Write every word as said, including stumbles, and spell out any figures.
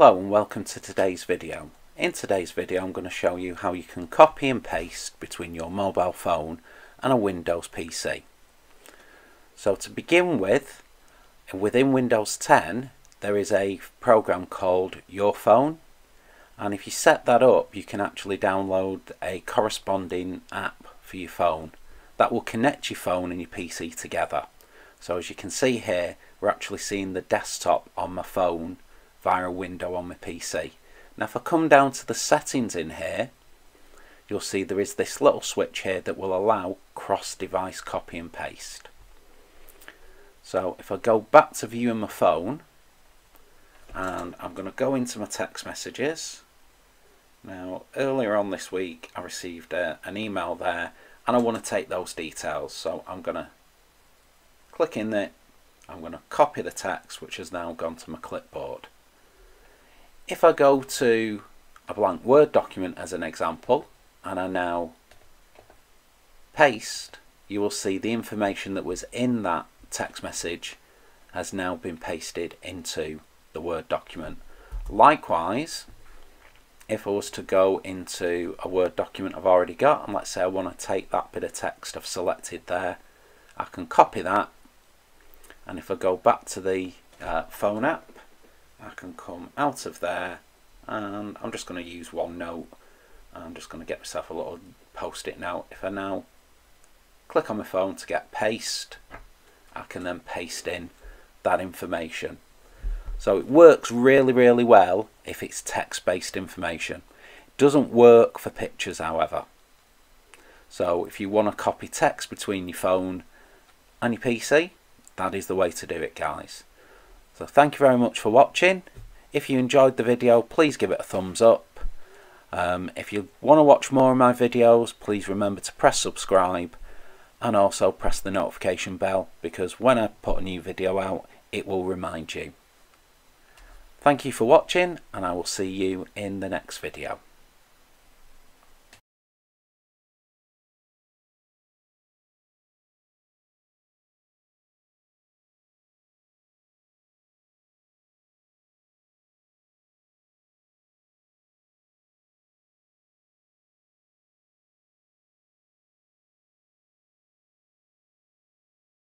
Hello and welcome to today's video. In today's video I'm going to show you how you can copy and paste between your mobile phone and a Windows P C. So to begin with, within Windows ten there is a program called Your Phone, and if you set that up you can actually download a corresponding app for your phone that will connect your phone and your P C together. So as you can see here, we're actually seeing the desktop on my phone via a window on my P C. Now if I come down to the settings in here, you'll see there is this little switch here that will allow cross-device copy and paste. So if I go back to viewing my phone, and I'm going to go into my text messages. Now earlier on this week I received a, an email there, and I want to take those details, so I'm going to click in there. I'm going to copy the text, which has now gone to my clipboard. If I go to a blank Word document as an example, and I now paste, you will see the information that was in that text message has now been pasted into the Word document. Likewise, if I was to go into a Word document I've already got, and let's say I want to take that bit of text I've selected there, I can copy that, and if I go back to the uh, phone app, I can come out of there, and I'm just going to use OneNote. I'm just going to get myself a little post-it note. If I now click on my phone to get paste, I can then paste in that information. So it works really, really well if it's text-based information. It doesn't work for pictures, however. So if you want to copy text between your phone and your P C, that is the way to do it, guys. So thank you very much for watching. If you enjoyed the video, please give it a thumbs up. Um, if you want to watch more of my videos, please remember to press subscribe and also press the notification bell, because when I put a new video out, it will remind you. Thank you for watching, and I will see you in the next video.